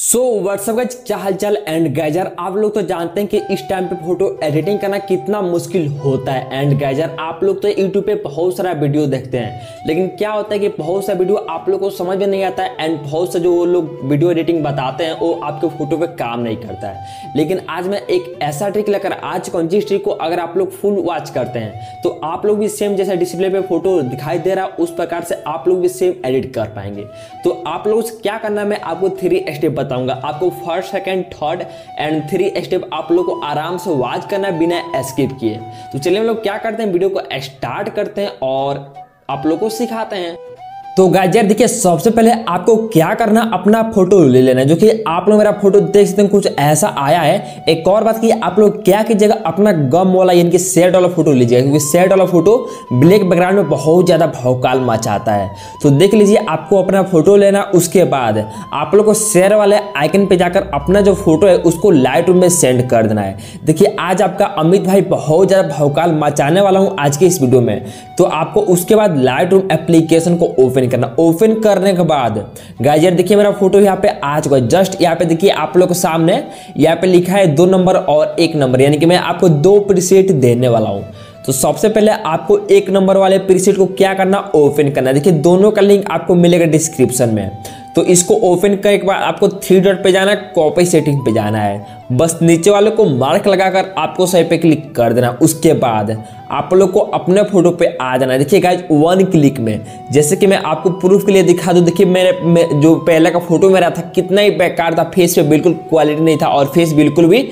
So what's up guys, क्या हालचाल। And geyser आप लोग तो जानते हैं कि इस टाइम पे फोटो एडिटिंग करना कितना मुश्किल होता है। एंड गाइजर आप लोग तो यूट्यूब पे बहुत सारा वीडियो देखते हैं, लेकिन क्या होता है कि बहुत सा वीडियो आप लोग को समझ में नहीं आता है। एंड बहुत सा जो वो लोग वीडियो एडिटिंग बताते हैं वो आपके फोटो पर काम नहीं करता है। लेकिन आज मैं एक ऐसा ट्रिक लेकर आ चुका हूँ जिस ट्रिक को अगर आप लोग फुल वॉच करते हैं तो आप लोग भी सेम जैसा डिस्प्ले पे फोटो दिखाई दे रहा है उस प्रकार से आप लोग भी सेम एडिट कर पाएंगे। तो आप लोग क्या करना है, मैं आपको 3 स्टेप बताऊंगा। आपको first, second, third and 3 step आप लोग को आराम से वॉच करना बिना स्किप किए। तो चलिए हम लोग क्या करते हैं, वीडियो को स्टार्ट करते हैं और आप लोग को सिखाते हैं। तो गाइज देखिए, सबसे पहले आपको क्या करना, अपना फोटो ले लेना है, जो कि आप लोग मेरा फोटो देख सकते हैं कुछ ऐसा आया है। एक और बात की, आप लोग क्या कीजिएगा, अपना गम वाला यानी कि शेड वाला फोटो लीजिएगा, क्योंकि शेड वाला फोटो ब्लैक बैकग्राउंड में बहुत ज़्यादा भौकाल मचाता है। तो देख लीजिए, आपको अपना फोटो लेना। उसके बाद आप लोग को शेयर वाले आइकन पर जाकर अपना जो फोटो है उसको लाइटरूम में सेंड कर देना है। देखिए, आज आपका अमित भाई बहुत ज़्यादा भौकाल मचाने वाला हूँ आज के इस वीडियो में। तो आपको उसके बाद लाइटरूम एप्लीकेशन को ओपन करने के बाद गाइजर देखिए, मेरा फोटो यहाँ पे आ चुका है। जस्ट यहाँ पे देखिए, आप लोग के सामने यहाँ पे लिखा है 2 नंबर और 1 नंबर, यानी कि मैं आपको 2 प्रीसेट देने वाला हूँ। तो सबसे पहले आपको 1 नंबर वाले प्रीसेट को क्या करना, ओपन करना। देखिए, दोनों का लिंक आपको मिलेगा डिस्क्रिप्शन में। तो इसको ओपन करने के बाद आपको 3 डॉट पे जाना है, कॉपी सेटिंग पे जाना है, बस नीचे वाले को मार्क लगाकर आपको सही पे क्लिक कर देना। उसके बाद आप लोग को अपने फोटो पे आ जाना है। देखिए गाइज, 1 क्लिक में, जैसे कि मैं आपको प्रूफ के लिए दिखा दूँ। देखिए, मेरे जो पहले का फोटो मेरा था कितना ही बेकार था, फेस पे बिल्कुल क्वालिटी नहीं था और फेस बिल्कुल भी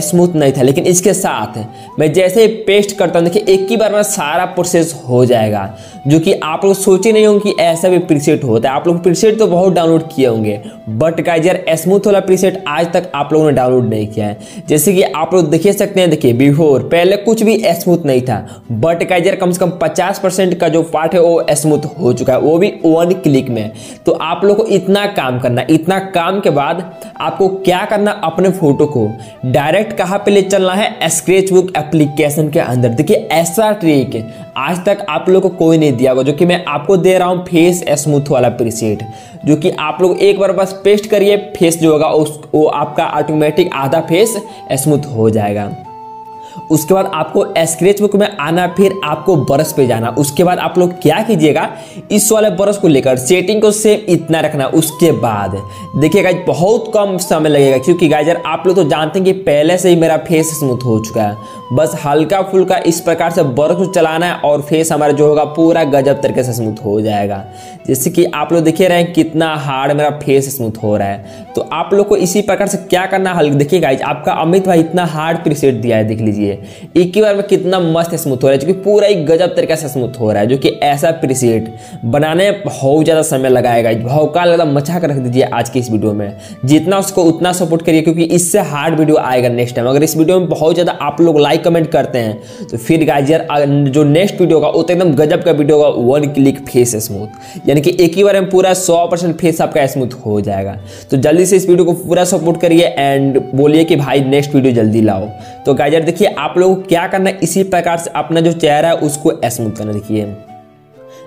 स्मूथ नहीं था। लेकिन इसके साथ मैं जैसे पेस्ट करता हूँ, देखिए एक ही बार में सारा प्रोसेस हो जाएगा, जो कि आप लोग सोचे नहीं होंगे कि ऐसा भी प्रीसेट होता है। आप लोग प्रीसेट तो बहुत डाउनलोड किए होंगे, बट गाइज यार स्मूथ वाला प्रीसेट आज तक आप लोगों ने डाउनलोड नहीं किया है। जैसे कि आप लोग देख सकते हैं, देखिए बिफोर पहले कुछ भी स्मूथ नहीं था, बट गाइज यार कम से कम 50% का जो पार्ट है वो स्मूथ हो चुका है, वो भी 1 क्लिक में। तो आप लोग को इतना काम करना। इतना काम के बाद आपको क्या करना, अपने फोटो को डायरेक्ट कहाँ पे ले चलना है, स्केच बुक एप्लीकेशन के अंदर। देखिए, ऐसा ट्रिक आज तक आप लोग को कोई नहीं दिया होगा, जो कि मैं आपको दे रहा हूँ फेस स्मूथ वाला प्रीसेट, जो कि आप लोग एक बार बस पेस्ट करिए, फेस जो होगा वो आपका ऑटोमेटिक आधा फेस स्मूथ हो जाएगा। उसके बाद आपको स्केच बुक में आना, फिर आपको ब्रश पे जाना। उसके बाद आप लोग क्या कीजिएगा, इस वाले ब्रश को लेकर सेटिंग को सेम इतना रखना। उसके बाद देखिए गाइज, बहुत कम समय लगेगा, क्योंकि गाइजर आप लोग तो जानते हैं कि पहले से ही मेरा फेस स्मूथ हो चुका है। बस हल्का फुल्का इस प्रकार से ब्रश को चलाना है और फेस हमारा जो होगा पूरा गजब तरीके से स्मूथ हो जाएगा। जैसे कि आप लोग देखे रहे हैं कितना हार्ड मेरा फेस स्मूथ हो रहा है। तो आप लोग को इसी प्रकार से क्या करना है, देखिए गाइज आपका अमित भाई इतना हार्ड प्रीसेट दिया है, देख लीजिए एक ही बार में कितना मस्त स्मूथ हो रहा है, जो कि पूरा ही गजब तरीके से स्मूथ हो रहा है। जो कि ऐसा प्रीसेट बनाने में बहुत ज़्यादा समय लगाएगा, भौकाल ज़्यादा मचा कर रख दीजिए आज की इस वीडियो में। जितना उसको उतना सपोर्ट करिए, क्योंकि इससे हार्ड वीडियो आएगा नेक्स्ट टाइम। अगर इस वीडियो में बहुत ज़्यादा आप लोग लाइक कमेंट करते हैं तो फिर गाइजर जो नेक्स्ट वीडियो होगा वो तो एकदम गजब का वीडियो होगा, 1 क्लिक फेस स्मूथ, यानी कि एक ही बार में पूरा 100% फेस आपका स्मूथ हो जाएगा। तो जल्दी से इस वीडियो को पूरा सपोर्ट करिए एंड बोलिए कि भाई नेक्स्ट वीडियो जल्दी लाओ। तो गाइजर देखिए, आप लोगों को क्या करना है, इसी प्रकार से अपना जो चेहरा है उसको स्मूथ करना। देखिए,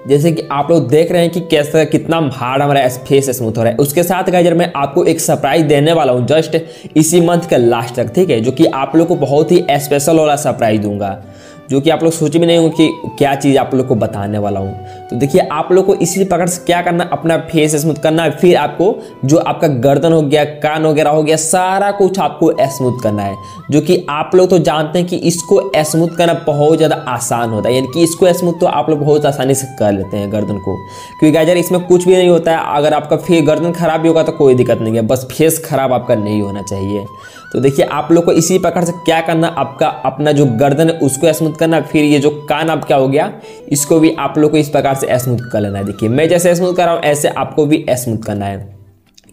जैसे कि आप लोग देख रहे हैं कि कैसा कितना हार्ड हमारा फेस स्मूथ हो रहा है। उसके साथ गाइजर मैं आपको एक सरप्राइज देने वाला हूं जस्ट इसी मंथ का लास्ट तक, ठीक है, जो कि आप लोग को बहुत ही स्पेशल वाला सरप्राइज दूंगा, जो कि आप लोग सोच भी नहीं होंगे कि क्या चीज़ आप लोग को बताने वाला हूँ। तो देखिए, आप लोग को इसी प्रकार से क्या करना, अपना फेस स्मूथ करना है। फिर आपको जो आपका गर्दन हो गया, कान वगैरह हो गया, सारा कुछ आपको स्मूथ करना है, जो कि आप लोग तो जानते हैं कि इसको स्मूथ करना बहुत ज़्यादा आसान होता है, यानी कि इसको स्मूथ तो आप लोग बहुत आसानी से कर लेते हैं गर्दन को, क्योंकि गाइजर इसमें कुछ भी नहीं होता है। अगर आपका फेस गर्दन खराब भी होगा तो कोई दिक्कत नहीं है, बस फेस खराब आपका नहीं होना चाहिए। तो देखिए, आप लोग को इसी प्रकार से क्या करना, आपका अपना जो गर्दन है उसको स्मूथ करना। फिर ये जो कान आपका हो गया इसको भी आप लोग को इस प्रकार से स्मूथ कर लेना है। देखिए, मैं जैसे स्मूथ कर रहा हूँ ऐसे आपको भी स्मूथ करना है।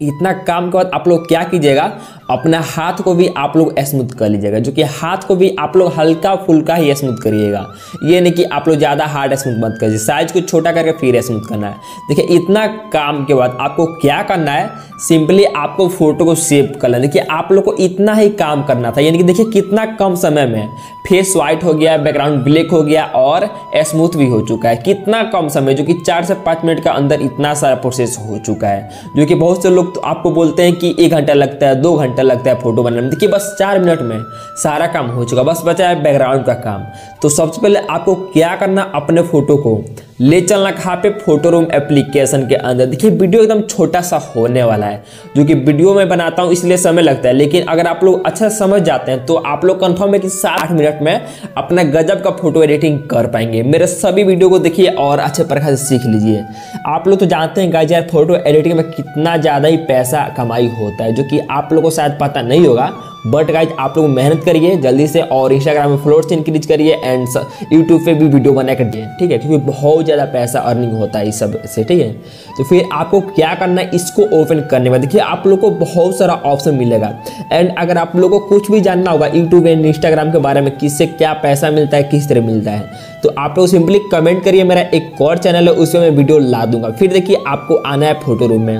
इतना काम के बाद आप लोग क्या कीजिएगा, अपना हाथ को भी आप लोग स्मूथ कर लीजिएगा, जो कि हाथ को भी आप लोग हल्का फुल्का ही स्मूथ करिएगा। ये नहीं कि आप लोग ज़्यादा हार्ड स्मूथ मत करिए, साइज को छोटा करके फिर स्मूथ करना है। देखिए, इतना काम के बाद आपको क्या करना है, सिंपली आपको फोटो को सेव कर लेना। देखिए, आप लोग को इतना ही काम करना था, यानी कि देखिए कितना कम समय में फेस वाइट हो गया, बैकग्राउंड ब्लैक हो गया और स्मूथ भी हो चुका है। कितना कम समय, जो कि 4 से 5 मिनट का अंदर इतना सारा प्रोसेस हो चुका है, जो कि बहुत से लोग लोग तो आपको बोलते हैं कि 1 घंटा लगता है, 2 घंटा लगता है फोटो बनाने में। देखिए बस 4 मिनट में सारा काम हो चुका, बस बचा है बैकग्राउंड का काम। तो सबसे पहले आपको क्या करना, अपने फोटो को ले चलना कहाँ पे, फोटो रूम एप्लीकेशन के अंदर। देखिए वीडियो एकदम छोटा सा होने वाला है, जो कि वीडियो में बनाता हूँ इसलिए समय लगता है, लेकिन अगर आप लोग अच्छा समझ जाते हैं तो आप लोग कंफर्म है कि 7 मिनट में अपना गजब का फोटो एडिटिंग कर पाएंगे। मेरे सभी वीडियो को देखिए और अच्छे प्रकार से सीख लीजिए। आप लोग तो जानते हैं गाइस यार, फोटो एडिटिंग में कितना ज़्यादा ही पैसा कमाई होता है, जो कि आप लोग को शायद पता नहीं होगा। बट गाइज आप लोग मेहनत करिए जल्दी से, और इंस्टाग्राम में फॉलोअर्स इंक्रीज करिए एंड यूट्यूब पे भी वीडियो बना कर दिए, ठीक है, क्योंकि बहुत ज़्यादा पैसा अर्निंग होता है इस सब से, ठीक है। तो फिर आपको क्या करना है, इसको ओपन करने में देखिए आप लोग को बहुत सारा ऑप्शन मिलेगा। एंड अगर आप लोग को कुछ भी जानना होगा यूट्यूब एंड इंस्टाग्राम के बारे में, किससे क्या पैसा मिलता है, किस तरह मिलता है, तो आप लोग सिंपली कमेंट करिए। मेरा एक और चैनल है, उसमें मैं वीडियो ला दूंगा। फिर देखिए आपको आना है फोटो रूम में,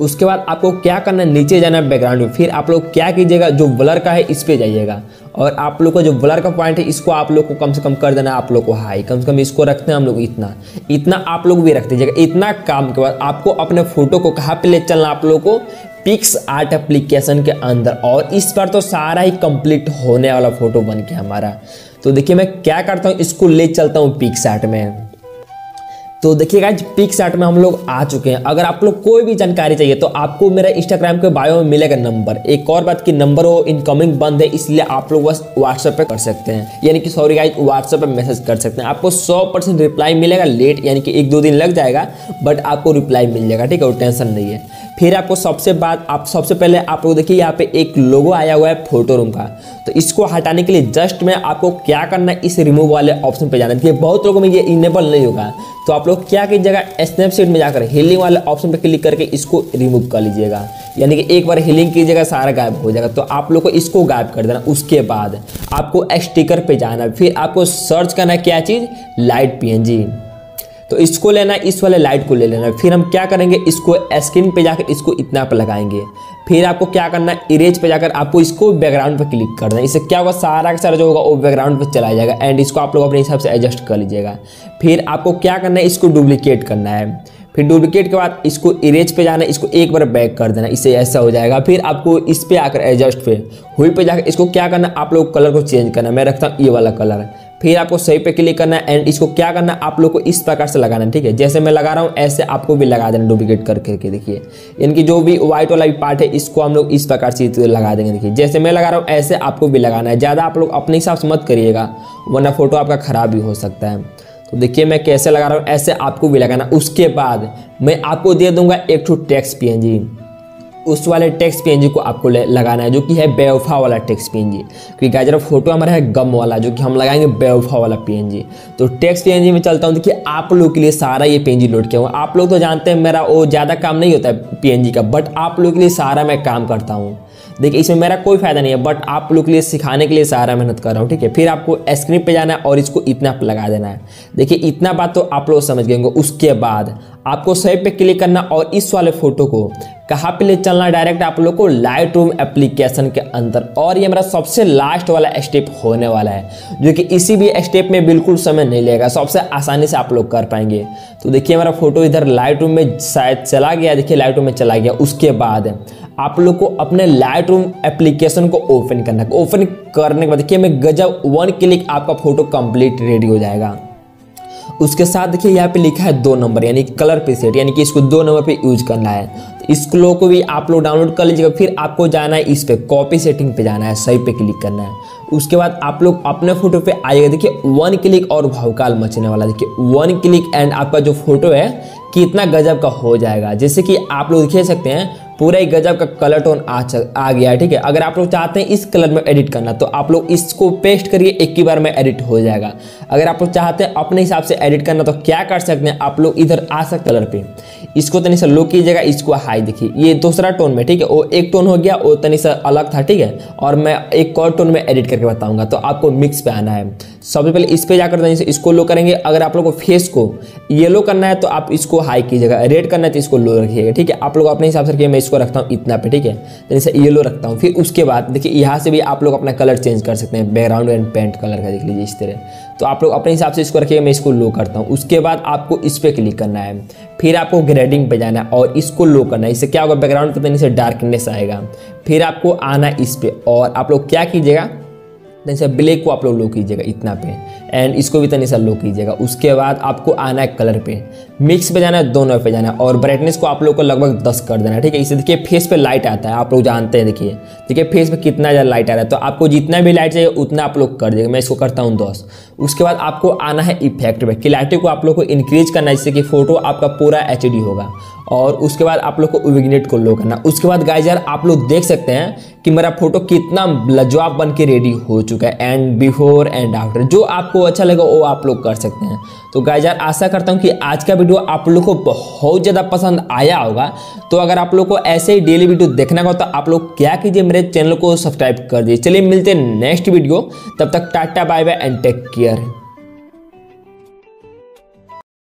उसके बाद आपको क्या करना है, नीचे जाना है बैकग्राउंड में। फिर आप लोग क्या कीजिएगा, जो ब्लर का है इस पे जाइएगा, और आप लोग का जो ब्लर का पॉइंट है इसको आप लोग को कम से कम कर देना, आप लोग को हाई कम से कम इसको रखते हैं हम लोग, इतना आप लोग भी रख दीजिएगा। इतना काम के बाद आपको अपने फोटो को कहाँ पे ले चलना, आप लोग को PicsArt एप्लीकेशन के अंदर, और इस पर तो सारा ही कंप्लीट होने वाला फोटो बन के हमारा। तो देखिए मैं क्या करता हूँ, इसको ले चलता हूँ PicsArt में। तो देखिए गाइस PicsArt में हम लोग आ चुके हैं। अगर आप लोग कोई भी जानकारी चाहिए तो आपको मेरा इंस्टाग्राम के बायो में मिलेगा नंबर। एक और बात की नंबर वो इनकमिंग बंद है, इसलिए आप लोग बस व्हाट्सएप पे कर सकते हैं, यानी कि सॉरी गाइस व्हाट्सएप पे मैसेज कर सकते हैं। आपको 100% रिप्लाई मिलेगा लेट, यानी कि 1-2 दिन लग जाएगा, बट आपको रिप्लाई मिल जाएगा, ठीक है, और टेंशन नहीं है। फिर आपको सबसे पहले आप लोग देखिए यहाँ पे एक लोगो आया हुआ है फोटो रूम का, तो इसको हटाने के लिए जस्ट में आपको क्या करना है, इस रिमूव वाले ऑप्शन पे जाना है। देखिए बहुत लोगों में ये इनेबल नहीं होगा, तो आप लोग क्या कीजिएगा, स्नैपसीड में जाकर हीलिंग वाले ऑप्शन पे क्लिक करके इसको रिमूव कर लीजिएगा, यानी कि एक बार हीलिंग कीजिएगा सारा गायब हो जाएगा। तो आप लोग को इसको गायब कर देना। उसके बाद आपको स्टिकर पे जाना है, फिर आपको सर्च करना है क्या चीज़, लाइट PNG, तो इसको लेना, इस वाले लाइट को ले लेना। फिर हम क्या करेंगे, इसको स्क्रीन पे जाकर इसको इतना पे लगाएंगे। फिर आपको क्या करना है, इरेज पे जाकर आपको इसको बैकग्राउंड पे क्लिक करना है। इससे क्या होगा, सारा का सारा जो होगा वो बैकग्राउंड पे चला जाएगा, एंड इसको आप लोग अपने हिसाब से एडजस्ट कर लीजिएगा। फिर आपको क्या करना है, इसको डुप्लीकेट करना है। फिर डुप्लीकेट के बाद इसको इरेज पे जाना है, इसको एक बार बैक कर देना, इससे ऐसा हो जाएगा। फिर आपको इस पे आकर एडजस्ट पे हुई पे जाकर इसको क्या करना है, आप लोग कलर को चेंज करना है। मैं रखता हूँ ये वाला कलर। फिर आपको सही पे क्लिक करना है, एंड इसको क्या करना है, आप लोग को इस प्रकार से लगाना है, ठीक है, जैसे मैं लगा रहा हूँ ऐसे आपको भी लगा देना डुप्लीकेट करके। देखिए इनकी जो भी व्हाइट वाला पार्ट है इसको हम लोग इस प्रकार से लगा देंगे। देखिए जैसे मैं लगा रहा हूँ ऐसे आपको भी लगाना है। ज़्यादा आप लोग अपने हिसाब से मत करिएगा, वरना फोटो आपका ख़राब भी हो सकता है। तो देखिए मैं कैसे लगा रहा हूँ, ऐसे आपको भी लगाना। उसके बाद मैं आपको दे दूंगा एक ठो टेक्स्ट PNG, उस वाले टेक्स्ट PNG को आपको लगाना है, जो कि है बेवफा वाला टेक्स्ट PNG, क्योंकि गाजरा फोटो हमारा है गम वाला, जो कि हम लगाएंगे बेवफा वाला PNG। तो टेक्स्ट PNG में चलता हूँ। देखिए आप लोग के लिए सारा ये PNG लोड किया हुआ, आप लोग तो जानते हैं मेरा वो ज़्यादा काम नहीं होता है PNG का, बट आप लोग के लिए सारा मैं काम करता हूँ। देखिए इसमें मेरा कोई फायदा नहीं है, बट आप लोग के लिए सिखाने के लिए सारा मेहनत कर रहा हूँ, ठीक है। फिर आपको स्क्रीन पे जाना है और इसको इतना पे लगा देना है। देखिए इतना बात तो आप लोग समझ गए होंगे। उसके बाद आपको सेव पे क्लिक करना और इस वाले फोटो को कहाँ पे ले चलना, डायरेक्ट आप लोग को लाइटरूम एप्लीकेशन के अंदर। और ये मेरा सबसे लास्ट वाला स्टेप होने वाला है, जो कि इसी भी स्टेप में बिल्कुल समय नहीं लगेगा, सबसे आसानी से आप लोग कर पाएंगे। तो देखिए मेरा फोटो इधर लाइटरूम में शायद चला गया, देखिए लाइटरूम में चला गया। उसके बाद आप लोग को अपने लाइटरूम एप्लीकेशन को ओपन करना। ओपन करने के बाद देखिए मैं गजब 1 क्लिक आपका फोटो कंप्लीट रेडी हो जाएगा। उसके साथ देखिए यहाँ पे लिखा है 2 नंबर, यानी कलर प्रीसेट, यानी कि इसको 2 नंबर पे यूज करना है। तो इस लोगो को भी आप लोग डाउनलोड कर लीजिएगा। फिर आपको जाना है इस पे कॉपी सेटिंग पे जाना है, सही पे क्लिक करना है। उसके बाद आप लोग अपने फोटो पे आइएगा। देखिए 1 क्लिक और भौकाल मचने वाला। देखिए 1 क्लिक एंड आपका जो फोटो है कितना गजब का हो जाएगा। जैसे कि आप लोग देख सकते हैं पूरा ही गजब का कलर टोन आ गया है, ठीक है। अगर आप लोग चाहते हैं इस कलर में एडिट करना तो आप लोग इसको पेस्ट करिए, एक ही बार में एडिट हो जाएगा। अगर आप लोग चाहते हैं अपने हिसाब से एडिट करना तो क्या कर सकते हैं, आप लोग इधर आ सकते कलर पे, इसको तनी सा लो कीजिएगा, इसको हाई। देखिए ये दूसरा टोन में, ठीक है, वो एक टोन हो गया, वो तनी सा अलग था, ठीक है, और मैं एक और टोन में एडिट करके बताऊँगा। तो आपको मिक्स पे आना है। सबसे पहले इस पर जाकर तनी से इसको लो करेंगे। अगर आप लोग को फेस को येलो करना है तो आप इसको हाई कीजिएगा, रेड करना है तो इसको लो रखिएगा, ठीक है। आप लोग अपने हिसाब से मैं इसको रखता हूँ इतना पे, ठीक है। तो इसे येलो रखता हूँ। फिर उसके बाद देखिए यहाँ से भी आप लोग अपना कलर चेंज कर सकते हैं, बैकग्राउंड एंड पेंट कलर का, देख लीजिए इस तरह। तो आप लोग अपने हिसाब से इसको रखिएगा, मैं इसको लो करता हूँ। उसके बाद आपको इस पर क्लिक करना है, फिर आपको ग्रेडिंग पे जाना है और इसको लो करना है। इससे क्या होगा, बैकग्राउंड पे तो इनसे डार्कनेस आएगा। फिर आपको आना इस पर और आप लोग क्या कीजिएगा, जैसे ब्लैक को आप लोग लो कीजिएगा इतना पे, एंड इसको भी तनी सा लो कीजिएगा। उसके बाद आपको आना है कलर पे, मिक्स पे जाना है, दोनों पे जाना है और ब्राइटनेस को आप लोग को लगभग 10 कर देना है, ठीक है। इससे देखिए फेस पे लाइट आता है, आप लोग जानते हैं, देखिए देखिए फेस पे कितना ज़्यादा लाइट आ रहा है। तो आपको जितना भी लाइट चाहिए उतना आप लोग कर देगा, मैं इसको करता हूँ 10। उसके बाद आपको आना है इफेक्ट पे, क्लैरिटी को आप लोग को इंक्रीज करना है, जिससे कि फोटो आपका पूरा HD होगा। और उसके बाद आप लोग को विग्नेट को लो करना। उसके बाद गाइस यार आप लोग देख सकते हैं कि मेरा फोटो कितना लाजवाब बन के रेडी हो चुका है, एंड बिफोर एंड आफ्टर। जो आपको अच्छा लगा वो आप लोग कर सकते हैं। तो गाइस यार आशा करता हूँ कि आज का वीडियो आप लोग को बहुत ज़्यादा पसंद आया होगा। तो अगर आप लोग को ऐसे ही डेली वीडियो देखना हो तो आप लोग क्या कीजिए, मेरे चैनल को सब्सक्राइब कर दीजिए। चलिए मिलते हैं नेक्स्ट वीडियो, तब तक tata bye bye and take care.